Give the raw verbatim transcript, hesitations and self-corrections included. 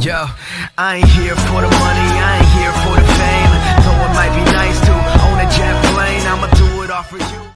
Yo, I ain't here for the money, I ain't here